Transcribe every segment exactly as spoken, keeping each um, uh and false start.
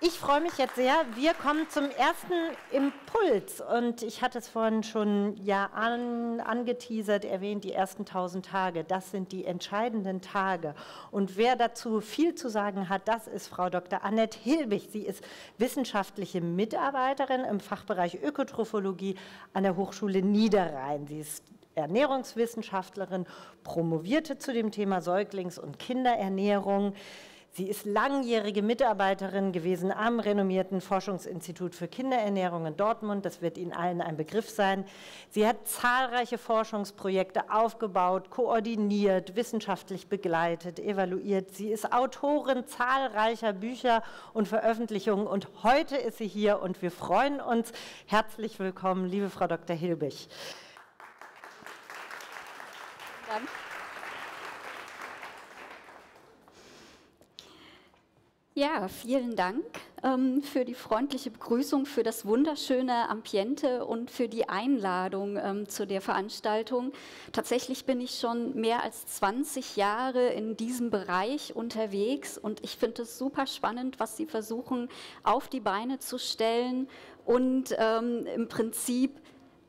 Ich freue mich jetzt sehr. Wir kommen zum ersten Impuls. Und ich hatte es vorhin schon ja an, angeteasert, erwähnt, die ersten tausend Tage. Das sind die entscheidenden Tage. Und wer dazu viel zu sagen hat, das ist Frau Doktor Annett Hilbig. Sie ist wissenschaftliche Mitarbeiterin im Fachbereich Ökotrophologie an der Hochschule Niederrhein. Sie ist Ernährungswissenschaftlerin, promovierte zu dem Thema Säuglings- und Kinderernährung. Sie ist langjährige Mitarbeiterin gewesen am renommierten Forschungsinstitut für Kinderernährung in Dortmund. Das wird Ihnen allen ein Begriff sein. Sie hat zahlreiche Forschungsprojekte aufgebaut, koordiniert, wissenschaftlich begleitet, evaluiert. Sie ist Autorin zahlreicher Bücher und Veröffentlichungen. Und heute ist sie hier und wir freuen uns. Herzlich willkommen, liebe Frau Doktor Hilbig. Vielen Dank. Ja, vielen Dank ähm, für die freundliche Begrüßung, für das wunderschöne Ambiente und für die Einladung ähm, zu der Veranstaltung. Tatsächlich bin ich schon mehr als zwanzig Jahre in diesem Bereich unterwegs und ich finde es super spannend, was Sie versuchen, auf die Beine zu stellen und ähm, im Prinzip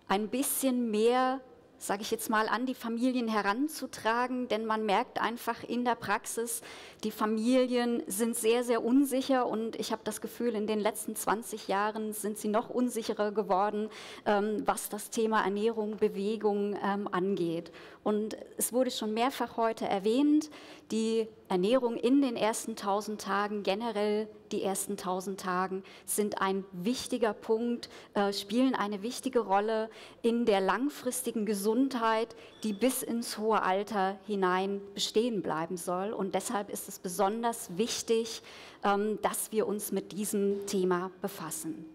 ein bisschen mehr, sage ich jetzt mal, an die Familien heranzutragen, denn man merkt einfach in der Praxis, die Familien sind sehr, sehr unsicher und ich habe das Gefühl, in den letzten zwanzig Jahren sind sie noch unsicherer geworden, ähm, was das Thema Ernährung, Bewegung ähm, angeht. Und es wurde schon mehrfach heute erwähnt, die Ernährung in den ersten tausend Tagen, generell die ersten tausend Tagen sind ein wichtiger Punkt, äh, spielen eine wichtige Rolle in der langfristigen Gesundheit, die bis ins hohe Alter hinein bestehen bleiben soll. Und deshalb ist es besonders wichtig, ähm, dass wir uns mit diesem Thema befassen.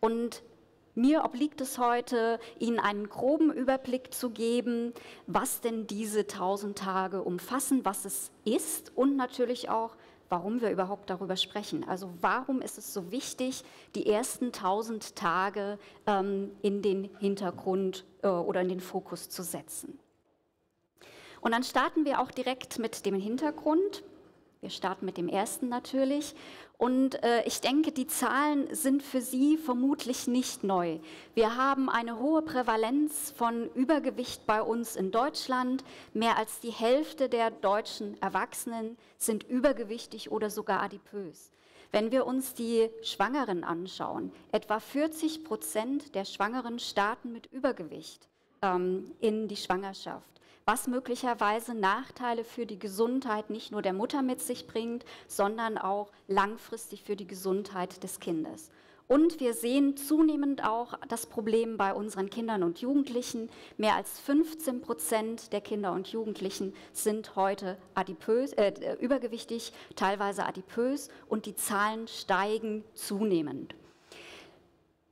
Und mir obliegt es heute, Ihnen einen groben Überblick zu geben, was denn diese tausend Tage umfassen, was es ist und natürlich auch, warum wir überhaupt darüber sprechen. Also warum ist es so wichtig, die ersten tausend Tage ähm, in den Hintergrund äh, oder in den Fokus zu setzen. Und dann starten wir auch direkt mit dem Hintergrund. Wir starten mit dem ersten natürlich und äh, ich denke, die Zahlen sind für Sie vermutlich nicht neu. Wir haben eine hohe Prävalenz von Übergewicht bei uns in Deutschland. Mehr als die Hälfte der deutschen Erwachsenen sind übergewichtig oder sogar adipös. Wenn wir uns die Schwangeren anschauen, etwa vierzig Prozent der Schwangeren starten mit Übergewicht ähm, in die Schwangerschaft, was möglicherweise Nachteile für die Gesundheit nicht nur der Mutter mit sich bringt, sondern auch langfristig für die Gesundheit des Kindes. Und wir sehen zunehmend auch das Problem bei unseren Kindern und Jugendlichen. Mehr als fünfzehn Prozent der Kinder und Jugendlichen sind heute adipös, äh, übergewichtig, teilweise adipös und die Zahlen steigen zunehmend.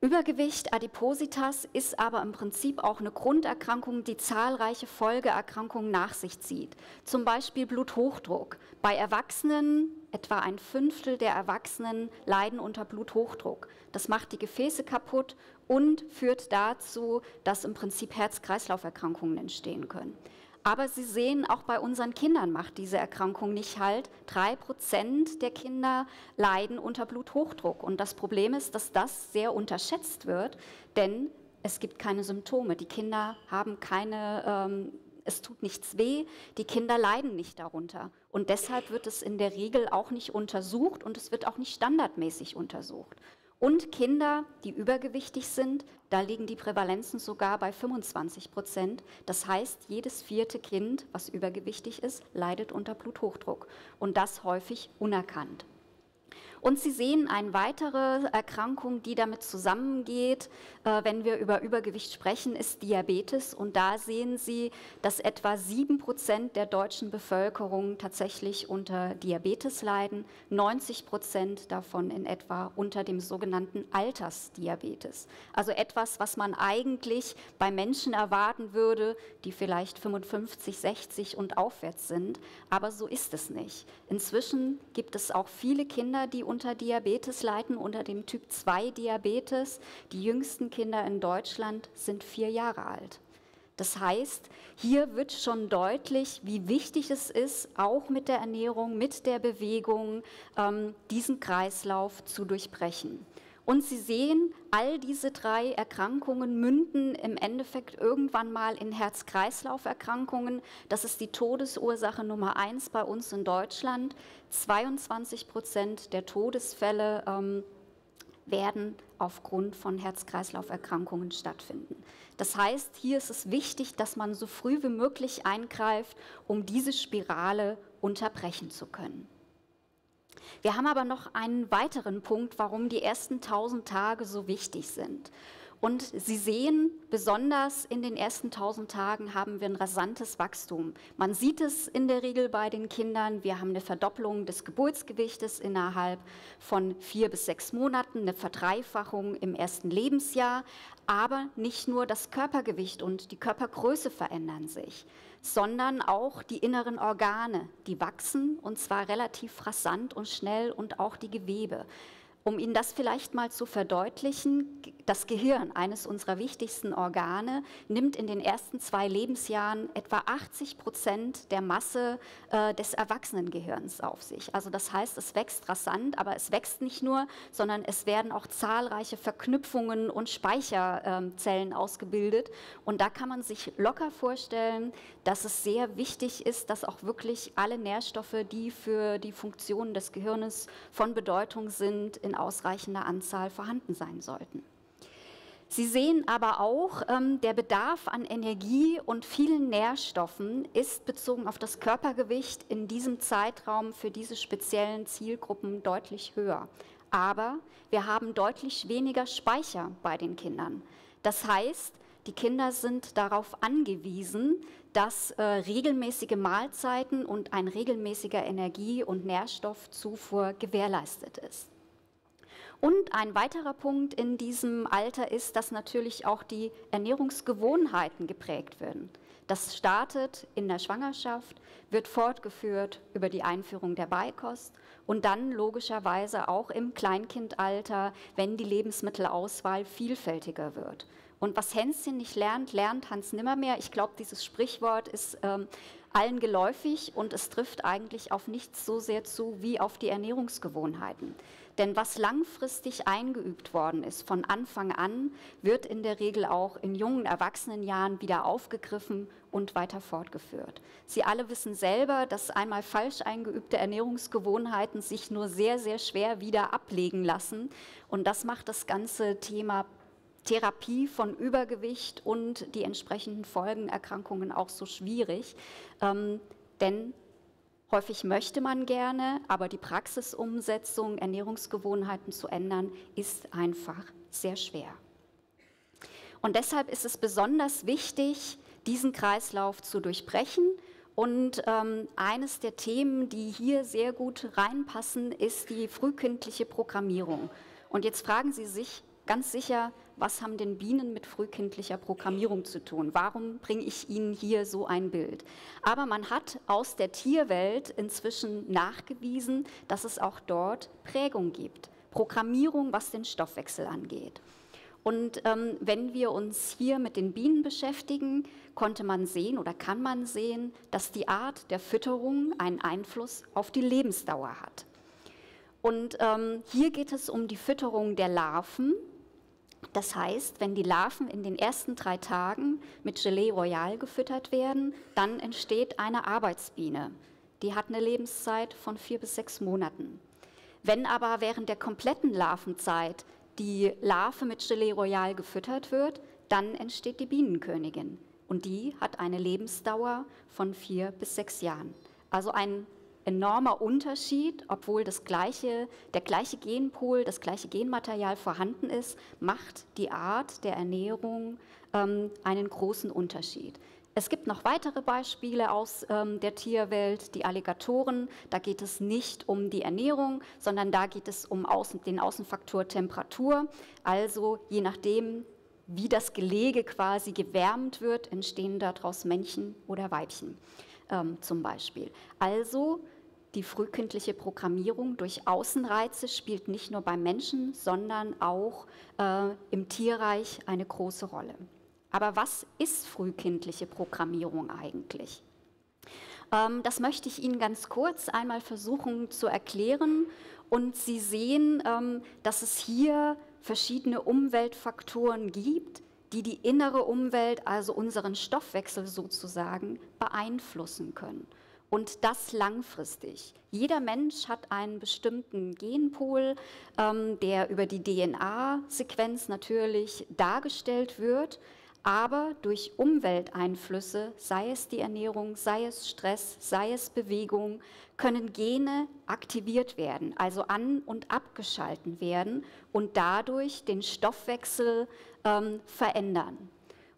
Übergewicht, Adipositas, ist aber im Prinzip auch eine Grunderkrankung, die zahlreiche Folgeerkrankungen nach sich zieht. Zum Beispiel Bluthochdruck. Bei Erwachsenen, etwa ein Fünftel der Erwachsenen leiden unter Bluthochdruck. Das macht die Gefäße kaputt und führt dazu, dass im Prinzip Herz-Kreislauf-Erkrankungen entstehen können. Aber Sie sehen, auch bei unseren Kindern macht diese Erkrankung nicht halt. Drei Prozent der Kinder leiden unter Bluthochdruck. Und das Problem ist, dass das sehr unterschätzt wird, denn es gibt keine Symptome. Die Kinder haben keine, ähm, es tut nichts weh, die Kinder leiden nicht darunter. Und deshalb wird es in der Regel auch nicht untersucht und es wird auch nicht standardmäßig untersucht. Und Kinder, die übergewichtig sind, da liegen die Prävalenzen sogar bei fünfundzwanzig Prozent. Das heißt, jedes vierte Kind, was übergewichtig ist, leidet unter Bluthochdruck und das häufig unerkannt. Und Sie sehen eine weitere Erkrankung, die damit zusammengeht, äh, wenn wir über Übergewicht sprechen, ist Diabetes. Und da sehen Sie, dass etwa sieben Prozent der deutschen Bevölkerung tatsächlich unter Diabetes leiden, neunzig Prozent davon in etwa unter dem sogenannten Altersdiabetes. Also etwas, was man eigentlich bei Menschen erwarten würde, die vielleicht fünfundfünfzig, sechzig und aufwärts sind. Aber so ist es nicht. Inzwischen gibt es auch viele Kinder, die unter Diabetes leiden, unter dem Typ zwei Diabetes. Die jüngsten Kinder in Deutschland sind vier Jahre alt. Das heißt, hier wird schon deutlich, wie wichtig es ist, auch mit der Ernährung, mit der Bewegung, diesen Kreislauf zu durchbrechen. Und Sie sehen, all diese drei Erkrankungen münden im Endeffekt irgendwann mal in Herz-Kreislauf-Erkrankungen. Das ist die Todesursache Nummer eins bei uns in Deutschland. zweiundzwanzig Prozent der Todesfälle ähm, werden aufgrund von Herz-Kreislauf-Erkrankungen stattfinden. Das heißt, hier ist es wichtig, dass man so früh wie möglich eingreift, um diese Spirale unterbrechen zu können. Wir haben aber noch einen weiteren Punkt, warum die ersten tausend Tage so wichtig sind. Und Sie sehen, besonders in den ersten tausend Tagen haben wir ein rasantes Wachstum. Man sieht es in der Regel bei den Kindern. Wir haben eine Verdoppelung des Geburtsgewichtes innerhalb von vier bis sechs Monaten, eine Verdreifachung im ersten Lebensjahr. Aber nicht nur das Körpergewicht und die Körpergröße verändern sich, sondern auch die inneren Organe, die wachsen, und zwar relativ rasant und schnell, und auch die Gewebe. Um Ihnen das vielleicht mal zu verdeutlichen, das Gehirn, eines unserer wichtigsten Organe, nimmt in den ersten zwei Lebensjahren etwa achtzig Prozent der Masse äh, des Erwachsenengehirns auf sich. Also das heißt, es wächst rasant, aber es wächst nicht nur, sondern es werden auch zahlreiche Verknüpfungen und Speicherzellen äh, ausgebildet. Und da kann man sich locker vorstellen, dass es sehr wichtig ist, dass auch wirklich alle Nährstoffe, die für die Funktionen des Gehirnes von Bedeutung sind, in ausreichender Anzahl vorhanden sein sollten. Sie sehen aber auch, ähm, der Bedarf an Energie und vielen Nährstoffen ist bezogen auf das Körpergewicht in diesem Zeitraum für diese speziellen Zielgruppen deutlich höher. Aber wir haben deutlich weniger Speicher bei den Kindern. Das heißt, die Kinder sind darauf angewiesen, dass äh, regelmäßige Mahlzeiten und ein regelmäßiger Energie- und Nährstoffzufuhr gewährleistet ist. Und ein weiterer Punkt in diesem Alter ist, dass natürlich auch die Ernährungsgewohnheiten geprägt werden. Das startet in der Schwangerschaft, wird fortgeführt über die Einführung der Beikost und dann logischerweise auch im Kleinkindalter, wenn die Lebensmittelauswahl vielfältiger wird. Und was Hänschen nicht lernt, lernt Hans nimmermehr. Ich glaube, dieses Sprichwort ist ähm, allen geläufig und es trifft eigentlich auf nichts so sehr zu wie auf die Ernährungsgewohnheiten. Denn was langfristig eingeübt worden ist von Anfang an, wird in der Regel auch in jungen Erwachsenenjahren wieder aufgegriffen und weiter fortgeführt. Sie alle wissen selber, dass einmal falsch eingeübte Ernährungsgewohnheiten sich nur sehr, sehr schwer wieder ablegen lassen. Und das macht das ganze Thema Therapie von Übergewicht und die entsprechenden Folgenerkrankungen auch so schwierig, ähm, denn häufig möchte man gerne, aber die Praxisumsetzung, Ernährungsgewohnheiten zu ändern, ist einfach sehr schwer. Und deshalb ist es besonders wichtig, diesen Kreislauf zu durchbrechen. Und ähm, eines der Themen, die hier sehr gut reinpassen, ist die frühkindliche Programmierung. Und jetzt fragen Sie sich ganz sicher, was haben denn Bienen mit frühkindlicher Programmierung zu tun? Warum bringe ich Ihnen hier so ein Bild? Aber man hat aus der Tierwelt inzwischen nachgewiesen, dass es auch dort Prägung gibt. Programmierung, was den Stoffwechsel angeht. Und ähm, wenn wir uns hier mit den Bienen beschäftigen, konnte man sehen oder kann man sehen, dass die Art der Fütterung einen Einfluss auf die Lebensdauer hat. Und ähm, hier geht es um die Fütterung der Larven. Das heißt, wenn die Larven in den ersten drei Tagen mit Gelee Royal gefüttert werden, dann entsteht eine Arbeitsbiene. Die hat eine Lebenszeit von vier bis sechs Monaten. Wenn aber während der kompletten Larvenzeit die Larve mit Gelee Royal gefüttert wird, dann entsteht die Bienenkönigin. Und die hat eine Lebensdauer von vier bis sechs Jahren. Also ein enormer Unterschied, obwohl das gleiche, der gleiche Genpool, das gleiche Genmaterial vorhanden ist, macht die Art der Ernährung ähm, einen großen Unterschied. Es gibt noch weitere Beispiele aus ähm, der Tierwelt, die Alligatoren. Da geht es nicht um die Ernährung, sondern da geht es um außen, den Außenfaktor Temperatur. Also je nachdem, wie das Gelege quasi gewärmt wird, entstehen daraus Männchen oder Weibchen ähm, zum Beispiel. Also die frühkindliche Programmierung durch Außenreize spielt nicht nur beim Menschen, sondern auch äh, im Tierreich eine große Rolle. Aber was ist frühkindliche Programmierung eigentlich? Das möchte ich Ihnen ganz kurz einmal versuchen zu erklären. Und Sie sehen, dass es hier verschiedene Umweltfaktoren gibt, die die innere Umwelt, also unseren Stoffwechsel sozusagen, beeinflussen können. Und das langfristig. Jeder Mensch hat einen bestimmten Genpool, der über die D N A-Sequenz natürlich dargestellt wird. Aber durch Umwelteinflüsse, sei es die Ernährung, sei es Stress, sei es Bewegung, können Gene aktiviert werden, also an- und abgeschalten werden und dadurch den Stoffwechsel ähm, verändern.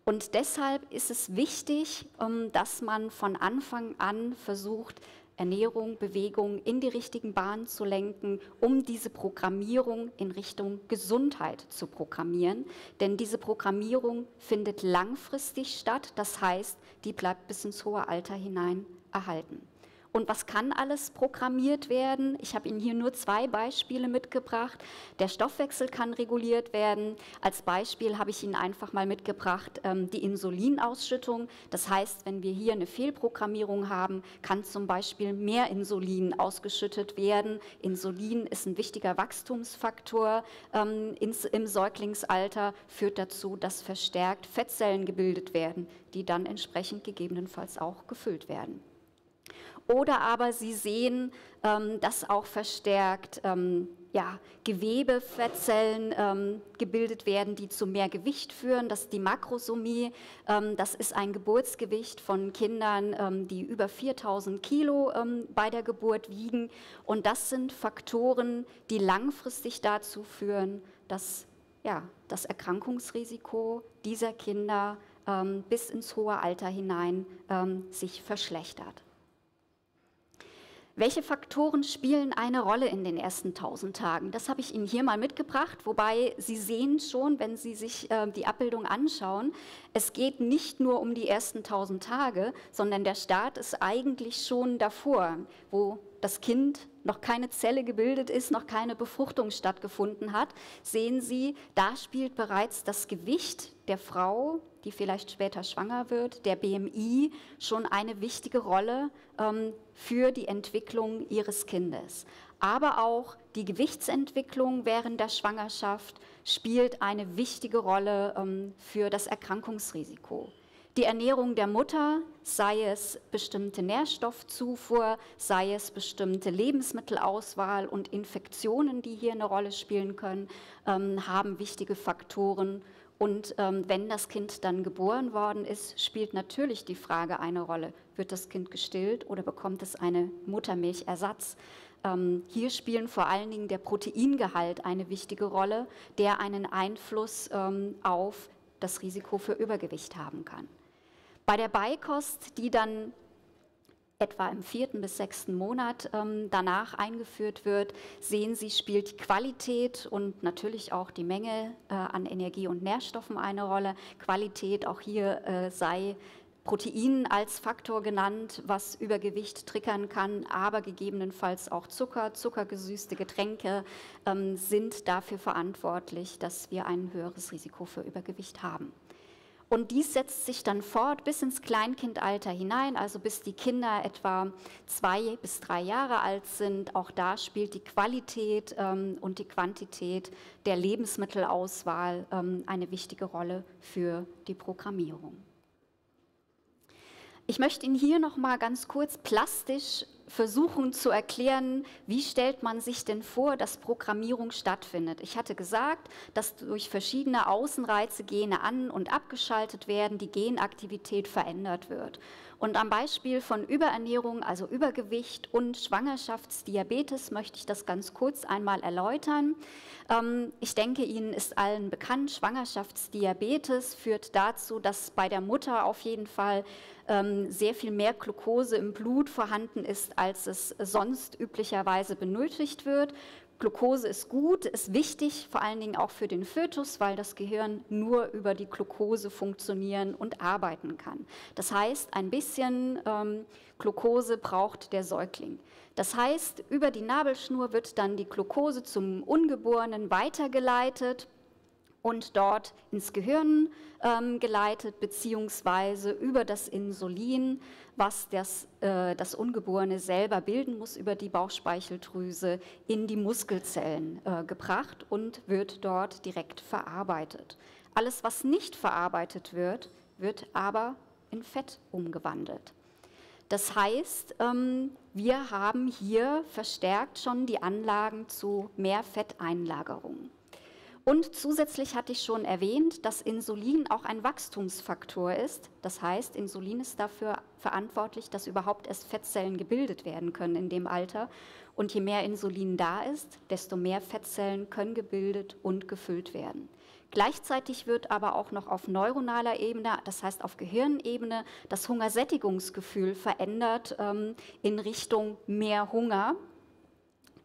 Und deshalb ist es wichtig, ähm, dass man von Anfang an versucht, Ernährung, Bewegung in die richtigen Bahnen zu lenken, um diese Programmierung in Richtung Gesundheit zu programmieren. Denn diese Programmierung findet langfristig statt, das heißt, die bleibt bis ins hohe Alter hinein erhalten. Und was kann alles programmiert werden? Ich habe Ihnen hier nur zwei Beispiele mitgebracht. Der Stoffwechsel kann reguliert werden. Als Beispiel habe ich Ihnen einfach mal mitgebracht ähm, die Insulinausschüttung. Das heißt, wenn wir hier eine Fehlprogrammierung haben, kann zum Beispiel mehr Insulin ausgeschüttet werden. Insulin ist ein wichtiger Wachstumsfaktor ähm, ins, im Säuglingsalter, führt dazu, dass verstärkt Fettzellen gebildet werden, die dann entsprechend gegebenenfalls auch gefüllt werden. Oder aber Sie sehen, dass auch verstärkt ja, Gewebefettzellen gebildet werden, die zu mehr Gewicht führen. Das ist die Makrosomie. Das ist ein Geburtsgewicht von Kindern, die über viertausend Kilo bei der Geburt wiegen. Und das sind Faktoren, die langfristig dazu führen, dass ja, das Erkrankungsrisiko dieser Kinder bis ins hohe Alter hinein sich verschlechtert. Welche Faktoren spielen eine Rolle in den ersten tausend Tagen? Das habe ich Ihnen hier mal mitgebracht, wobei Sie sehen schon, wenn Sie sich äh, die Abbildung anschauen, es geht nicht nur um die ersten tausend Tage, sondern der Start ist eigentlich schon davor, wo das Kind noch keine Zelle gebildet ist, noch keine Befruchtung stattgefunden hat. Sehen Sie, da spielt bereits das Gewicht der Frau, die vielleicht später schwanger wird, der B M I, schon eine wichtige Rolle ähm, für die Entwicklung ihres Kindes. Aber auch die Gewichtsentwicklung während der Schwangerschaft spielt eine wichtige Rolle ähm, für das Erkrankungsrisiko. Die Ernährung der Mutter, sei es bestimmte Nährstoffzufuhr, sei es bestimmte Lebensmittelauswahl und Infektionen, die hier eine Rolle spielen können, ähm, haben wichtige Faktoren. Und ähm, wenn das Kind dann geboren worden ist, spielt natürlich die Frage eine Rolle. Wird das Kind gestillt oder bekommt es eine Muttermilchersatz? Ähm, hier spielen vor allen Dingen der Proteingehalt eine wichtige Rolle, der einen Einfluss ähm, auf das Risiko für Übergewicht haben kann. Bei der Beikost, die dann etwa im vierten bis sechsten Monat ähm, danach eingeführt wird, sehen Sie, spielt die Qualität und natürlich auch die Menge äh, an Energie und Nährstoffen eine Rolle. Qualität, auch hier äh, sei Protein als Faktor genannt, was Übergewicht triggern kann, aber gegebenenfalls auch Zucker, zuckergesüßte Getränke ähm, sind dafür verantwortlich, dass wir ein höheres Risiko für Übergewicht haben. Und dies setzt sich dann fort bis ins Kleinkindalter hinein, also bis die Kinder etwa zwei bis drei Jahre alt sind. Auch da spielt die Qualität ähm, und die Quantität der Lebensmittelauswahl ähm, eine wichtige Rolle für die Programmierung. Ich möchte Ihnen hier noch mal ganz kurz plastisch versuchen zu erklären, wie stellt man sich denn vor, dass Programmierung stattfindet. Ich hatte gesagt, dass durch verschiedene Außenreize Gene an- und abgeschaltet werden, die Genaktivität verändert wird. Und am Beispiel von Überernährung, also Übergewicht und Schwangerschaftsdiabetes, möchte ich das ganz kurz einmal erläutern. Ich denke, Ihnen ist allen bekannt, Schwangerschaftsdiabetes führt dazu, dass bei der Mutter auf jeden Fall sehr viel mehr Glucose im Blut vorhanden ist, als es sonst üblicherweise benötigt wird. Glucose ist gut, ist wichtig, vor allen Dingen auch für den Fötus, weil das Gehirn nur über die Glucose funktionieren und arbeiten kann. Das heißt, ein bisschen ähm, Glucose braucht der Säugling. Das heißt, über die Nabelschnur wird dann die Glucose zum Ungeborenen weitergeleitet. und dort ins Gehirn ähm, geleitet, beziehungsweise über das Insulin, was das, äh, das Ungeborene selber bilden muss, über die Bauchspeicheldrüse in die Muskelzellen äh, gebracht und wird dort direkt verarbeitet. Alles, was nicht verarbeitet wird, wird aber in Fett umgewandelt. Das heißt, wir haben hier verstärkt schon die Anlagen zu mehr Fetteinlagerung. Und zusätzlich hatte ich schon erwähnt, dass Insulin auch ein Wachstumsfaktor ist. Das heißt, Insulin ist dafür verantwortlich, dass überhaupt erst Fettzellen gebildet werden können in dem Alter. Und je mehr Insulin da ist, desto mehr Fettzellen können gebildet und gefüllt werden. Gleichzeitig wird aber auch noch auf neuronaler Ebene, das heißt auf Gehirnebene, das Hungersättigungsgefühl verändert ähm, in Richtung mehr Hunger.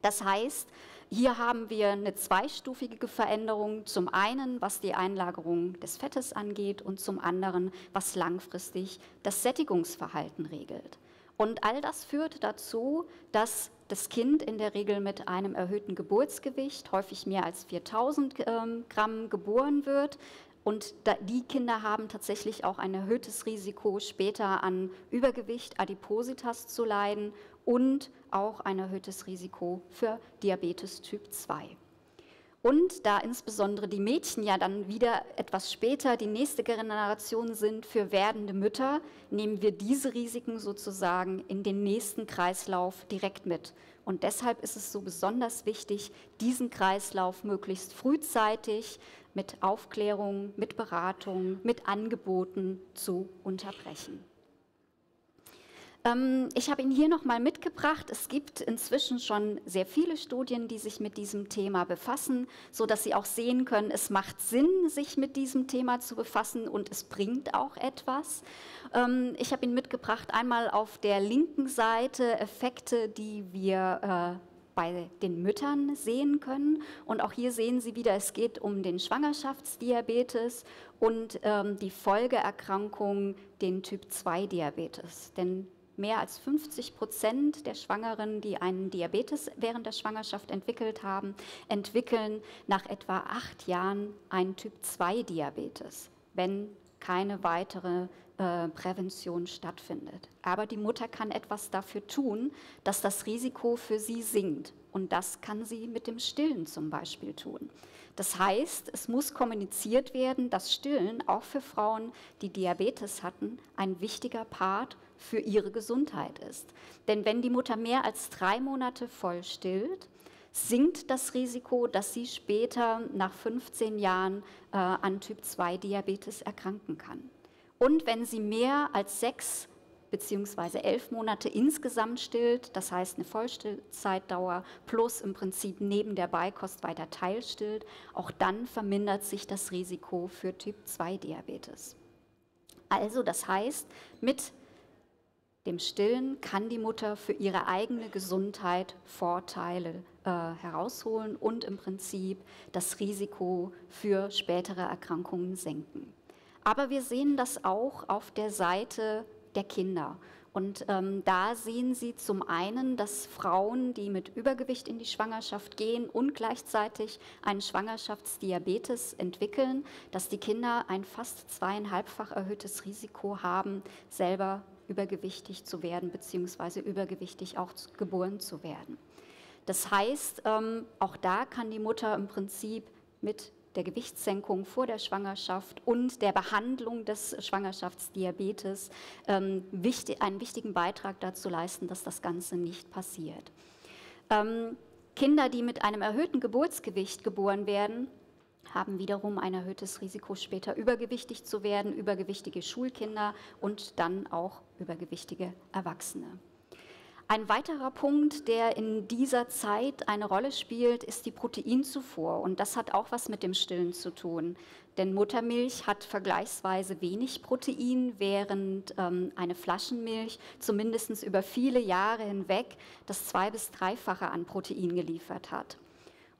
Das heißt, hier haben wir eine zweistufige Veränderung, zum einen, was die Einlagerung des Fettes angeht und zum anderen, was langfristig das Sättigungsverhalten regelt. Und all das führt dazu, dass das Kind in der Regel mit einem erhöhten Geburtsgewicht, häufig mehr als viertausend ähm, Gramm, geboren wird. Und da, die Kinder haben tatsächlich auch ein erhöhtes Risiko, später an Übergewicht, Adipositas zu leiden und auch ein erhöhtes Risiko für Diabetes Typ zwei. Und da insbesondere die Mädchen ja dann wieder etwas später die nächste Generation sind für werdende Mütter, nehmen wir diese Risiken sozusagen in den nächsten Kreislauf direkt mit. Und deshalb ist es so besonders wichtig, diesen Kreislauf möglichst frühzeitig mit Aufklärung, mit Beratung, mit Angeboten zu unterbrechen. Ich habe ihn hier nochmal mitgebracht. Es gibt inzwischen schon sehr viele Studien, die sich mit diesem Thema befassen, sodass Sie auch sehen können, es macht Sinn, sich mit diesem Thema zu befassen und es bringt auch etwas. Ich habe ihn mitgebracht, einmal auf der linken Seite Effekte, die wir bei den Müttern sehen können. Und auch hier sehen Sie wieder, es geht um den Schwangerschaftsdiabetes und die Folgeerkrankung, den Typ zwei Diabetes. Denn mehr als fünfzig Prozent der Schwangeren, die einen Diabetes während der Schwangerschaft entwickelt haben, entwickeln nach etwa acht Jahren einen Typ zwei Diabetes, wenn keine weitere äh, Prävention stattfindet. Aber die Mutter kann etwas dafür tun, dass das Risiko für sie sinkt. Und das kann sie mit dem Stillen zum Beispiel tun. Das heißt, es muss kommuniziert werden, dass Stillen auch für Frauen, die Diabetes hatten, ein wichtiger Part für ihre Gesundheit ist. Denn wenn die Mutter mehr als drei Monate voll stillt, sinkt das Risiko, dass sie später nach fünfzehn Jahren äh, an Typ zwei Diabetes erkranken kann. Und wenn sie mehr als sechs beziehungsweise elf Monate insgesamt stillt, das heißt eine Vollstillzeitdauer plus im Prinzip neben der Beikost weiter teilstillt, auch dann vermindert sich das Risiko für Typ zwei Diabetes. Also das heißt, mit dem Stillen kann die Mutter für ihre eigene Gesundheit Vorteile äh, herausholen und im Prinzip das Risiko für spätere Erkrankungen senken. Aber wir sehen das auch auf der Seite der Kinder. Und ähm, da sehen Sie zum einen, dass Frauen, die mit Übergewicht in die Schwangerschaft gehen und gleichzeitig einen Schwangerschaftsdiabetes entwickeln, dass die Kinder ein fast zweieinhalbfach erhöhtes Risiko haben, selber übergewichtig zu werden bzw. übergewichtig auch geboren zu werden. Das heißt, ähm, auch da kann die Mutter im Prinzip mit der Gewichtssenkung vor der Schwangerschaft und der Behandlung des Schwangerschaftsdiabetes ähm, wichtig, einen wichtigen Beitrag dazu leisten, dass das Ganze nicht passiert. Ähm, Kinder, die mit einem erhöhten Geburtsgewicht geboren werden, haben wiederum ein erhöhtes Risiko, später übergewichtig zu werden, übergewichtige Schulkinder und dann auch übergewichtige Erwachsene. Ein weiterer Punkt, der in dieser Zeit eine Rolle spielt, ist die Proteinzufuhr. Und das hat auch was mit dem Stillen zu tun. Denn Muttermilch hat vergleichsweise wenig Protein, während ähm, eine Flaschenmilch zumindest über viele Jahre hinweg das zwei- bis dreifache an Protein geliefert hat.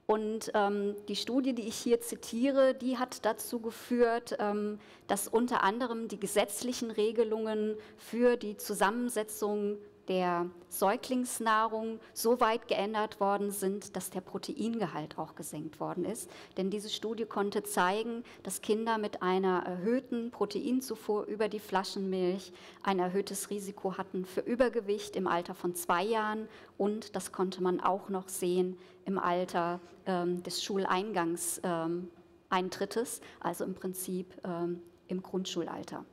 Und ähm, die Studie, die ich hier zitiere, die hat dazu geführt, ähm, dass unter anderem die gesetzlichen Regelungen für die Zusammensetzung der Säuglingsnahrung so weit geändert worden sind, dass der Proteingehalt auch gesenkt worden ist. Denn diese Studie konnte zeigen, dass Kinder mit einer erhöhten Proteinzufuhr über die Flaschenmilch ein erhöhtes Risiko hatten für Übergewicht im Alter von zwei Jahren und, das konnte man auch noch sehen, im Alter ähm, des Schuleingangs ähm, Eintrittes, also im Prinzip ähm, im Grundschulalter.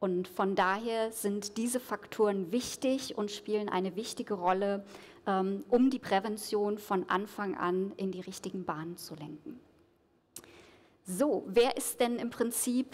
Und von daher sind diese Faktoren wichtig und spielen eine wichtige Rolle, ähm, um die Prävention von Anfang an in die richtigen Bahnen zu lenken. So, wer ist denn im Prinzip,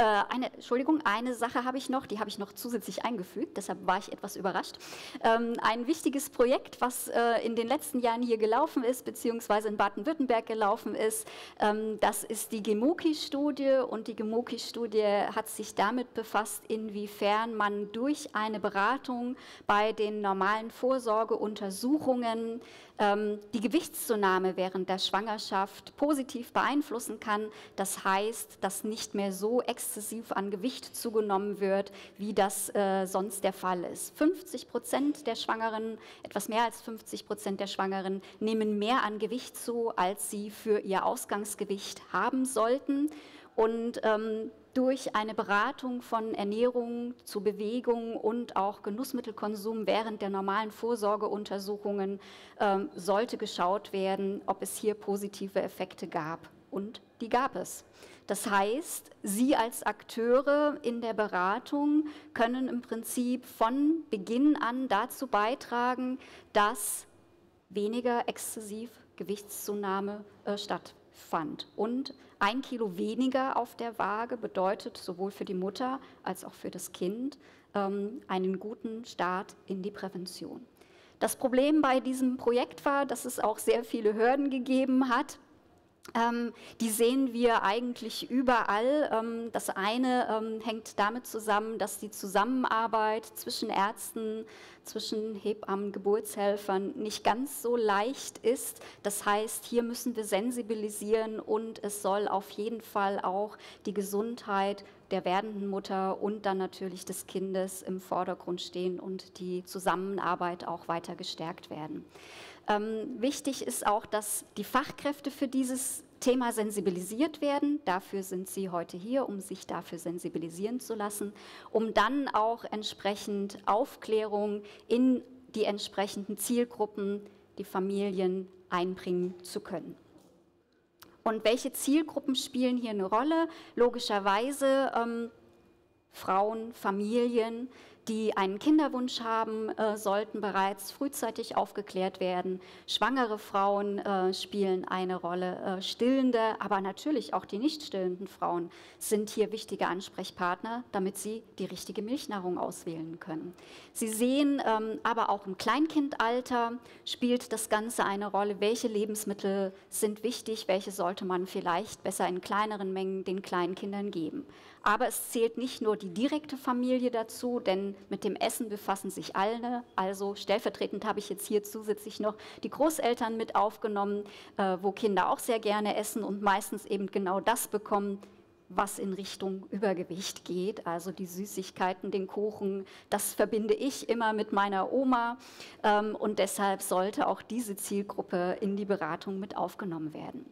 äh, eine, Entschuldigung, eine Sache habe ich noch, die habe ich noch zusätzlich eingefügt, deshalb war ich etwas überrascht. Ähm, ein wichtiges Projekt, was äh, in den letzten Jahren hier gelaufen ist, beziehungsweise in Baden-Württemberg gelaufen ist, ähm, das ist die Gemoki-Studie, und die Gemoki-Studie hat sich damit befasst, inwiefern man durch eine Beratung bei den normalen Vorsorgeuntersuchungen die Gewichtszunahme während der Schwangerschaft positiv beeinflussen kann. Das heißt, dass nicht mehr so exzessiv an Gewicht zugenommen wird, wie das äh, sonst der Fall ist. fünfzig Prozent der Schwangeren, etwas mehr als fünfzig Prozent der Schwangeren, nehmen mehr an Gewicht zu, als sie für ihr Ausgangsgewicht haben sollten. Und ähm, durch eine Beratung von Ernährung zu Bewegung und auch Genussmittelkonsum während der normalen Vorsorgeuntersuchungen ähm, sollte geschaut werden, ob es hier positive Effekte gab. Und die gab es. Das heißt, Sie als Akteure in der Beratung können im Prinzip von Beginn an dazu beitragen, dass weniger exzessiv Gewichtszunahme äh, stattfindet. Fand. Und ein Kilo weniger auf der Waage bedeutet sowohl für die Mutter als auch für das Kind ähm, einen guten Start in die Prävention. Das Problem bei diesem Projekt war, dass es auch sehr viele Hürden gegeben hat. Ähm, die sehen wir eigentlich überall. Ähm, das eine ähm, hängt damit zusammen, dass die Zusammenarbeit zwischen Ärzten, zwischen Hebammen, Geburtshelfern nicht ganz so leicht ist. Das heißt, hier müssen wir sensibilisieren und es soll auf jeden Fall auch die Gesundheit der werdenden Mutter und dann natürlich des Kindes im Vordergrund stehen und die Zusammenarbeit auch weiter gestärkt werden. Ähm, wichtig ist auch, dass die Fachkräfte für dieses Thema sensibilisiert werden. Dafür sind sie heute hier, um sich dafür sensibilisieren zu lassen, um dann auch entsprechend Aufklärung in die entsprechenden Zielgruppen, die Familien, einbringen zu können. Und welche Zielgruppen spielen hier eine Rolle? Logischerweise ähm, Frauen, Familien, die einen Kinderwunsch haben, äh, sollten bereits frühzeitig aufgeklärt werden. Schwangere Frauen äh, spielen eine Rolle, äh, stillende, aber natürlich auch die nicht stillenden Frauen sind hier wichtige Ansprechpartner, damit sie die richtige Milchnahrung auswählen können. Sie sehen, ähm, aber auch im Kleinkindalter spielt das Ganze eine Rolle, welche Lebensmittel sind wichtig, welche sollte man vielleicht besser in kleineren Mengen den kleinen Kindern geben. Aber es zählt nicht nur die direkte Familie dazu, denn mit dem Essen befassen sich alle. Also stellvertretend habe ich jetzt hier zusätzlich noch die Großeltern mit aufgenommen, äh, wo Kinder auch sehr gerne essen und meistens eben genau das bekommen, was in Richtung Übergewicht geht. Also die Süßigkeiten, den Kuchen, das verbinde ich immer mit meiner Oma. Ähm, und deshalb sollte auch diese Zielgruppe in die Beratung mit aufgenommen werden.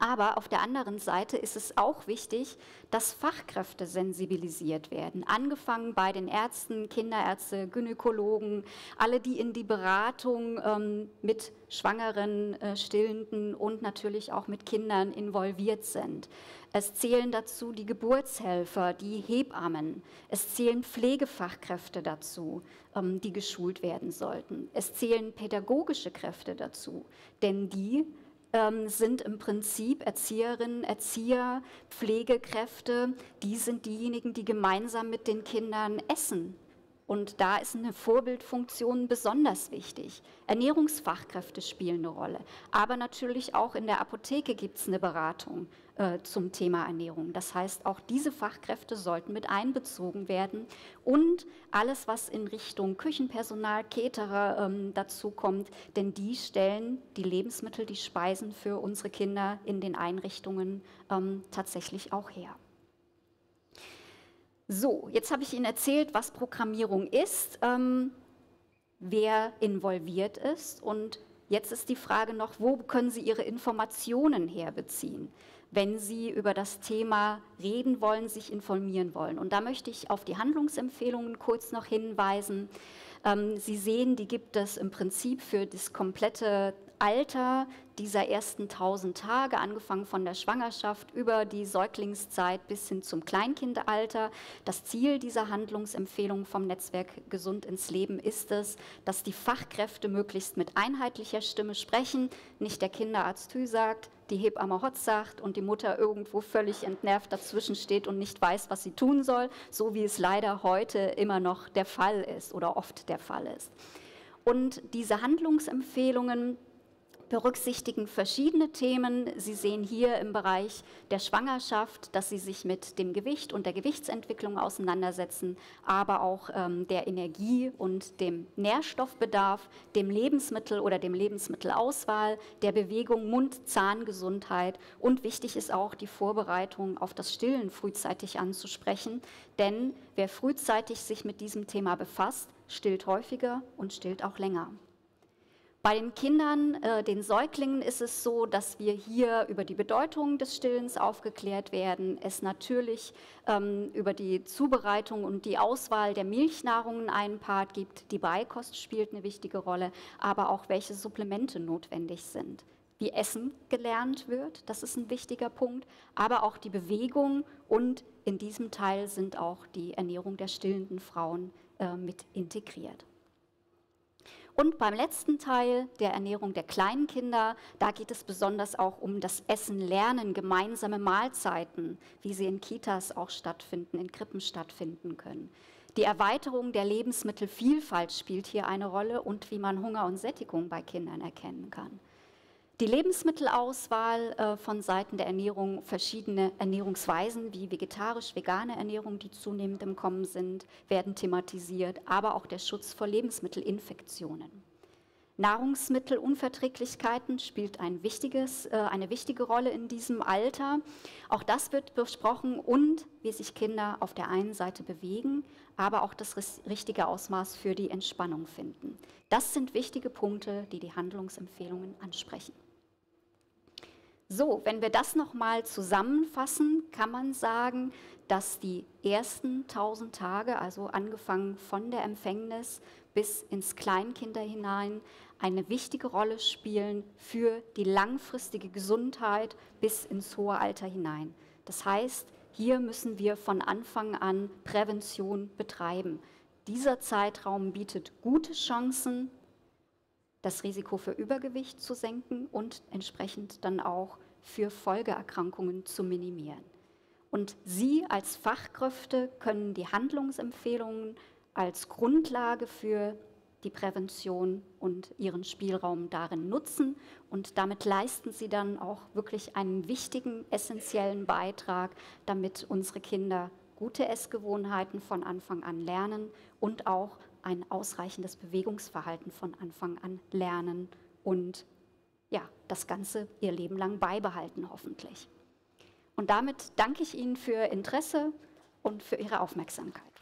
Aber auf der anderen Seite ist es auch wichtig, dass Fachkräfte sensibilisiert werden. Angefangen bei den Ärzten, Kinderärzte, Gynäkologen, alle, die in die Beratung ähm, mit Schwangeren, äh, Stillenden und natürlich auch mit Kindern involviert sind. Es zählen dazu die Geburtshelfer, die Hebammen. Es zählen Pflegefachkräfte dazu, ähm, die geschult werden sollten. Es zählen pädagogische Kräfte dazu, denn die sind im Prinzip Erzieherinnen, Erzieher, Pflegekräfte, die sind diejenigen, die gemeinsam mit den Kindern essen. Und da ist eine Vorbildfunktion besonders wichtig. Ernährungsfachkräfte spielen eine Rolle. Aber natürlich auch in der Apotheke gibt es eine Beratung äh, zum Thema Ernährung. Das heißt, auch diese Fachkräfte sollten mit einbezogen werden. Und alles, was in Richtung Küchenpersonal, Caterer ähm, dazu kommt, denn die stellen die Lebensmittel, die Speisen für unsere Kinder in den Einrichtungen ähm, tatsächlich auch her. So, jetzt habe ich Ihnen erzählt, was Programmierung ist, ähm, wer involviert ist, und jetzt ist die Frage noch, wo können Sie Ihre Informationen herbeziehen, wenn Sie über das Thema reden wollen, sich informieren wollen. Und da möchte ich auf die Handlungsempfehlungen kurz noch hinweisen. Ähm, Sie sehen, die gibt es im Prinzip für das komplette Alter dieser ersten tausend Tage, angefangen von der Schwangerschaft über die Säuglingszeit bis hin zum Kleinkindealter. Das Ziel dieser Handlungsempfehlung vom Netzwerk Gesund ins Leben ist es, dass die Fachkräfte möglichst mit einheitlicher Stimme sprechen, nicht der Kinderarzt Hü sagt, die Hebamme Hotz sagt und die Mutter irgendwo völlig entnervt dazwischen steht und nicht weiß, was sie tun soll, so wie es leider heute immer noch der Fall ist oder oft der Fall ist. Und diese Handlungsempfehlungen berücksichtigen verschiedene Themen. Sie sehen hier im Bereich der Schwangerschaft, dass sie sich mit dem Gewicht und der Gewichtsentwicklung auseinandersetzen, aber auch ähm, der Energie und dem Nährstoffbedarf, dem Lebensmittel oder dem Lebensmittelauswahl, der Bewegung, Mund-Zahn-Gesundheit, und wichtig ist auch die Vorbereitung auf das Stillen frühzeitig anzusprechen, denn wer frühzeitig sich mit diesem Thema befasst, stillt häufiger und stillt auch länger. Bei den Kindern, äh, den Säuglingen, ist es so, dass wir hier über die Bedeutung des Stillens aufgeklärt werden, es natürlich ähm, über die Zubereitung und die Auswahl der Milchnahrungen einen Part gibt, die Beikost spielt eine wichtige Rolle, aber auch welche Supplemente notwendig sind. Wie Essen gelernt wird, das ist ein wichtiger Punkt, aber auch die Bewegung, und in diesem Teil sind auch die Ernährung der stillenden Frauen äh, mit integriert. Und beim letzten Teil, der Ernährung der kleinen Kinder, da geht es besonders auch um das Essen, Lernen, gemeinsame Mahlzeiten, wie sie in Kitas auch stattfinden, in Krippen stattfinden können. Die Erweiterung der Lebensmittelvielfalt spielt hier eine Rolle und wie man Hunger und Sättigung bei Kindern erkennen kann. Die Lebensmittelauswahl von Seiten der Ernährung, verschiedene Ernährungsweisen wie vegetarisch, vegane Ernährung, die zunehmend im Kommen sind, werden thematisiert, aber auch der Schutz vor Lebensmittelinfektionen. Nahrungsmittelunverträglichkeiten spielt ein wichtiges, eine wichtige Rolle in diesem Alter. Auch das wird besprochen und wie sich Kinder auf der einen Seite bewegen, aber auch das richtige Ausmaß für die Entspannung finden. Das sind wichtige Punkte, die die Handlungsempfehlungen ansprechen. So, wenn wir das nochmal zusammenfassen, kann man sagen, dass die ersten tausend Tage, also angefangen von der Empfängnis bis ins Kleinkinder hinein, eine wichtige Rolle spielen für die langfristige Gesundheit bis ins hohe Alter hinein. Das heißt, hier müssen wir von Anfang an Prävention betreiben. Dieser Zeitraum bietet gute Chancen, das Risiko für Übergewicht zu senken und entsprechend dann auch für Folgeerkrankungen zu minimieren. Und Sie als Fachkräfte können die Handlungsempfehlungen als Grundlage für die Prävention und Ihren Spielraum darin nutzen. Und damit leisten Sie dann auch wirklich einen wichtigen, essentiellen Beitrag, damit unsere Kinder gute Essgewohnheiten von Anfang an lernen und auch ein ausreichendes Bewegungsverhalten von Anfang an lernen und ja, das Ganze ihr Leben lang beibehalten, hoffentlich. Und damit danke ich Ihnen für Ihr Interesse und für Ihre Aufmerksamkeit.